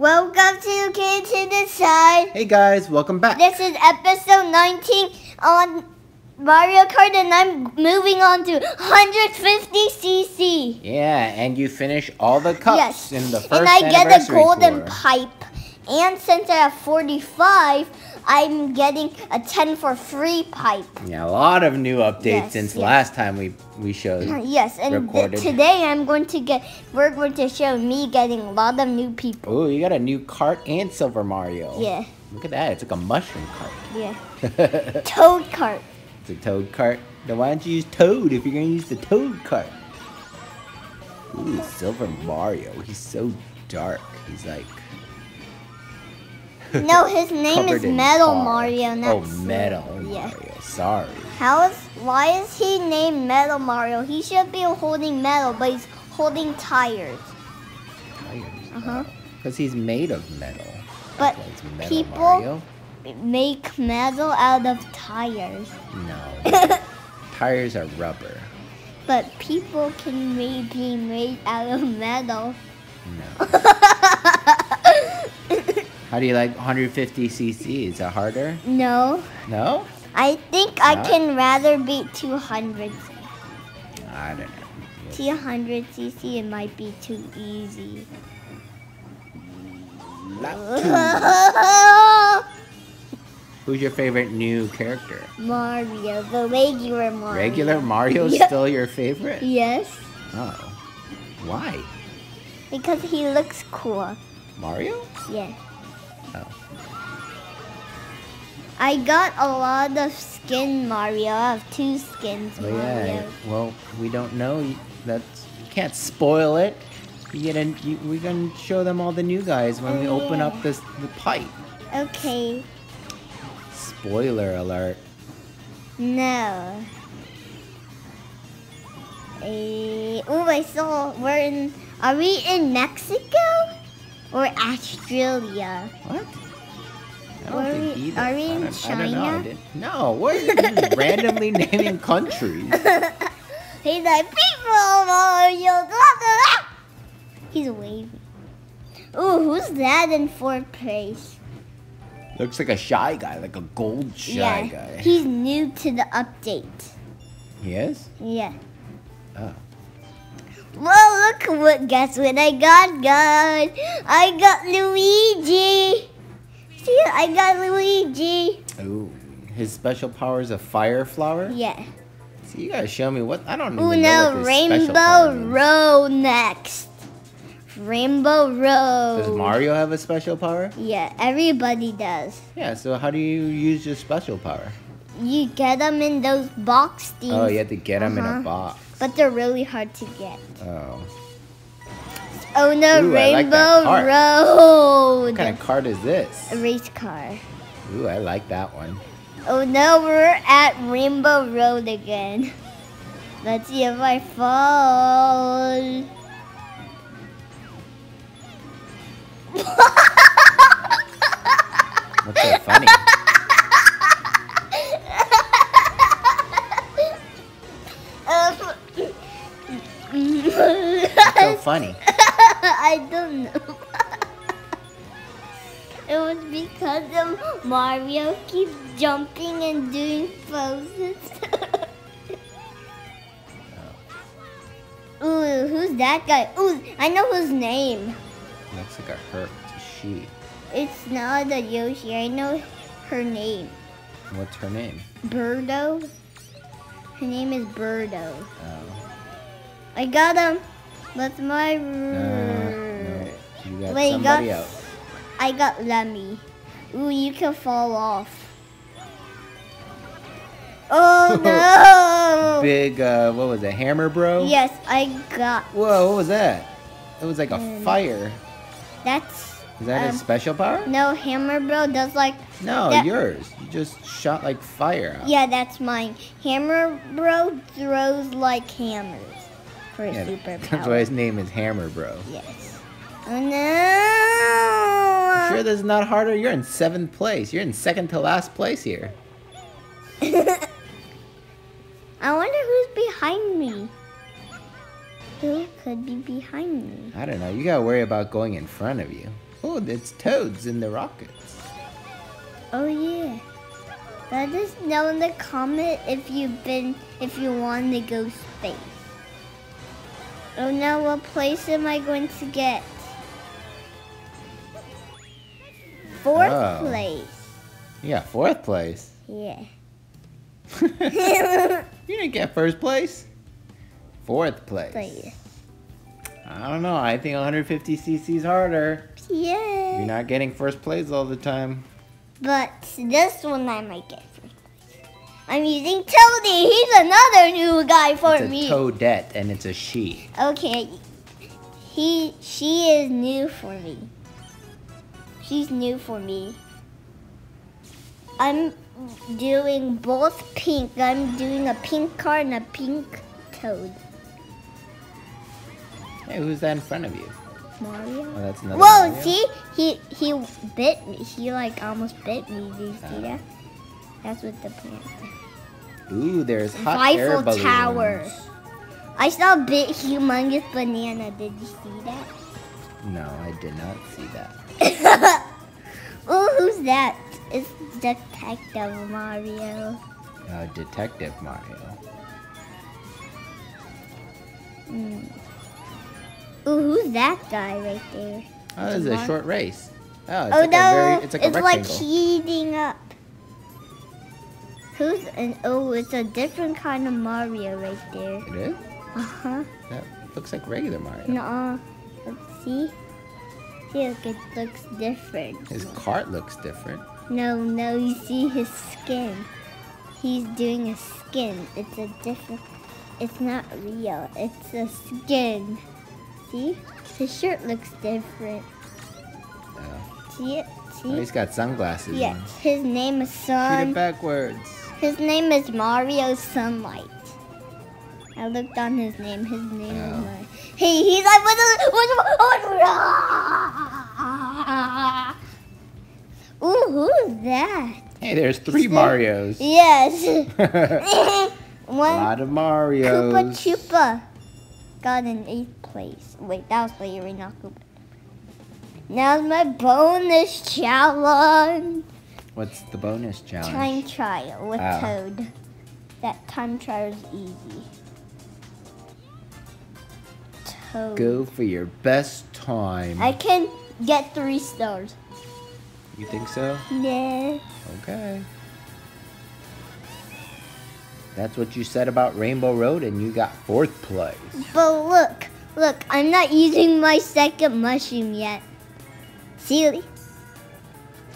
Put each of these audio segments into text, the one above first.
Welcome to Kids Hidden Side. Hey guys, welcome back. This is episode 19 on Mario Kart, and I'm moving on to 150cc. Yeah, and you finish all the cups in the first anniversary tour. And I get a golden pipe. And since I have 45, I'm getting a 10 for free pipe. Yeah, a lot of new updates since last time we showed. Yes, and today I'm going to get, we're going to show me getting a lot of new people. Oh, you got a new cart and Silver Mario. Yeah. Look at that, it's like a mushroom cart. Yeah. Toad cart. It's a toad cart. Then why don't you use Toad if you're going to use the toad cart? Ooh, Silver Mario, he's so dark. He's like... No, his name is Metal Mario. Oh, Metal Mario. Sorry. Why is he named Metal Mario? He should be holding metal, but he's holding tires. Tires? Uh-huh. Because he's made of metal. But people make metal out of tires. No. Tires are rubber. But people can be made out of metal. No. How do you like 150cc? Is that harder? No. No? I think I can rather beat 200. I don't know. 200cc, it might be too easy. Who's your favorite new character? Mario, the regular Mario. Regular Mario's still your favorite? Yes. Oh. Why? Because he looks cool. Mario? Yeah. I got a lot of skin Mario. I have two skins Mario. Well, we don't know. You can't spoil it. We're going to show them all the new guys when we open up the pipe. Okay. Spoiler alert. No. I saw are we in Mexico? Or Australia. What? I don't think either. Are we in China? I don't know. No, we're just randomly naming countries. He's like, people, Mario, blah, blah. He's waving. Ooh, who's that in fourth place? Looks like a shy guy, like a gold shy guy. He's new to the update. He is? Yeah. Oh. Well, look guess what I got, guys. I got Luigi. See, I got Luigi. Ooh, his special power is a fire flower? Yeah. See, you gotta show me I don't even know what his special power is. Rainbow Road next. Rainbow Road. Does Mario have a special power? Yeah, everybody does. Yeah, so how do you use your special power? You get them in those box things. Oh, you have to get them in a box. But they're really hard to get. Oh. Oh no, Rainbow Road. What kind of card is this? A race car. Ooh, I like that one. Oh no, we're at Rainbow Road again. Let's see if I fall. What's so funny? So funny. I don't know. It was because of Mario keeps jumping and doing poses. Ooh, who's that guy? Ooh, I know his name. Looks like a Hershey. It's not a Yoshi. I know her name. What's her name? Birdo. Her name is Birdo. Oh. I got him. What's my... no, you got somebody else. I got Lemmy. Ooh, you can fall off. Oh, no! Big, what was it, Hammer Bro? Yes, I got... Whoa, what was that? It was like a fire. Is that his special power? No, Hammer Bro does like... No, yours. You just shot like fire out. Yeah, that's mine. Hammer Bro throws like hammers. That's why his name is Hammer Bro. Yes. Oh no! You sure this is not harder? You're in 7th place. You're in 2nd to last place here. I wonder who's behind me. Who could be behind me? I don't know. You gotta worry about going in front of you. Oh, there's toads in the rockets. Oh yeah. Let us know in the comment if you want to go space. Oh no, what place am I going to get? Fourth place. Yeah, fourth place. Yeah. You didn't get first place. Fourth place. I don't know. I think 150cc is harder. Yeah. You're not getting first place all the time. But this one I might get first place. I'm using Toadie. He's another new guy for me. It's a Toadette and it's a she. Okay. She is new for me. She's new for me. I'm doing both pink. I'm doing a pink car and a pink Toad. Hey, who's that in front of you? Mario. Oh, that's another Whoa, Mario. See? He bit me. He like almost bit me. Do you see that? That's what the plant is. Ooh, there's hot air balloons. Rifle tower. I saw a big humongous banana. Did you see that? No, I did not see that. Oh, who's that? It's Detective Mario. Detective Mario. Mm. Ooh, who's that guy right there? Oh, this is a short race. Oh, it's like it's like heating up. Who's an oh? It's a different kind of Mario right there. It is. That looks like regular Mario. Nuh-uh. Let's see. See, look, it looks different. His cart looks different. No, no, you see his skin. He's doing a skin. It's a different. It's not real. It's a skin. See? His shirt looks different. Oh. See it? See? Oh, he's got sunglasses on. Yeah, his name is Sun. Shoot it backwards. His name is Mario Sunlight. I looked on his name. His name is Mario. Hey, he's like... Ooh, who's that? Hey, there's three Marios. Yes. One. A lot of Marios. Koopa Chupa got an 8th place. Wait, that was Larry, not Koopa. Now's my bonus challenge. What's the bonus challenge? Time trial with Toad. That time trial is easy. Toad. Go for your best time. I can get 3 stars. You think so? Yeah. Okay. That's what you said about Rainbow Road, and you got 4th place. But look, look, I'm not using my 2nd mushroom yet. See,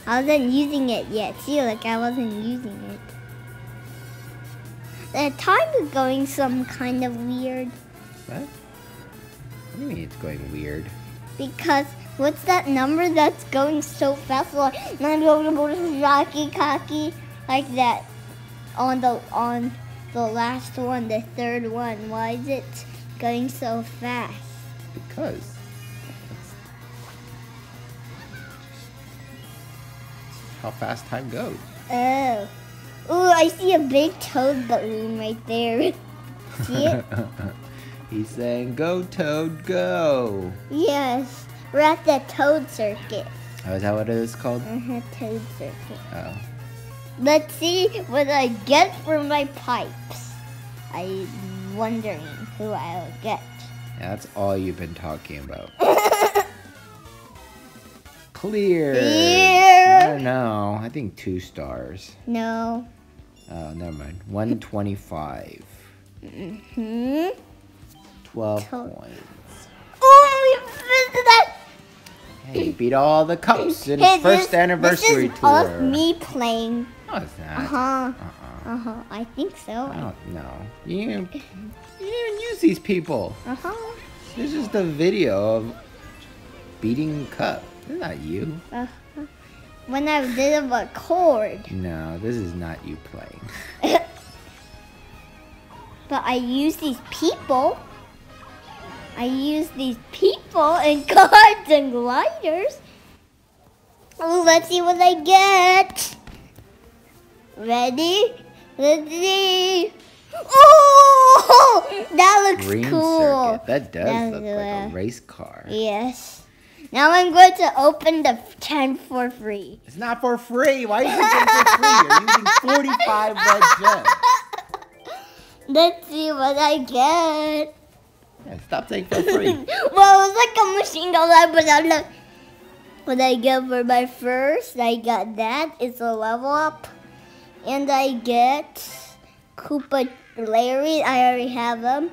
I wasn't using it yet. See, look, I wasn't using it. The time is going some kind of weird. What? What do you mean it's going weird? Because what's that number that's going so fast? Like, rocky, cocky, like that. On the last one, the 3rd one. Why is it going so fast? Because. How fast time goes. Oh. Ooh, I see a big Toad balloon right there. See it? He's saying, go Toad, go. Yes. We're at the Toad Circuit. Oh, is that what it is called? Uh-huh, Toad Circuit. Oh. Let's see what I get for my pipes. I'm wondering who I'll get. Yeah, that's all you've been talking about. Clear. Clear. I don't know. I think 2 stars. No. Oh, never mind. 125. Mm-hmm. 12 points. Oh, we missed that. Hey, you beat all the cups in his first anniversary tour. This is me playing. No, it's not. I think so. I don't know. You didn't use these people. This is the video of beating cup. This is not you. When I did a chord. No, this is not you playing. But I use these people. I use these people and cards and gliders. Oh, let's see what I get. Ready? Let's see. Oh, that looks cool. Green circuit. That does look like a race car. Yes. Now I'm going to open the 10 for free. It's not for free. Why are you using for free? You're using 45 red gems. Let's see what I get. Yeah, stop taking for free. Well, it was like a machine gun, but I don't know what I get for my first. I got that. It's a level up. And I get Koopa Larry. I already have him.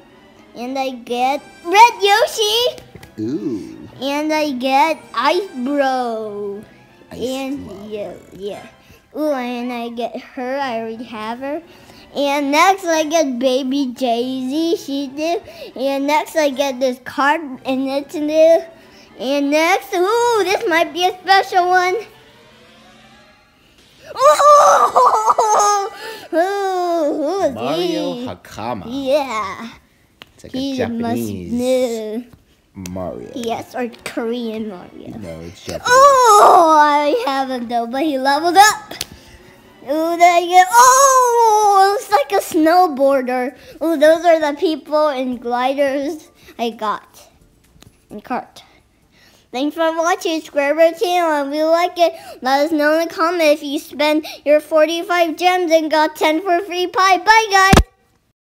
And I get Red Yoshi. Ooh. And I get Ice Bro. Yeah. Ooh, and I get her. I already have her. And next I get baby Jay-Z. She's new. And next I get this card, and it's new. And next, ooh, this might be a special one. Ooh, Mario Hakama. Yeah. It's like a Japanese Mario. Yes, or Korean Mario. No, it's Japanese. Oh, I haven't though, but he leveled up. Ooh, there you go. Oh, it looks like a snowboarder. Ooh, those are the people and gliders I got. And cart. Thanks for watching Square Bro channel. If you like it, let us know in the comments if you spend your 45 gems and got 10 for free pie. Bye, guys.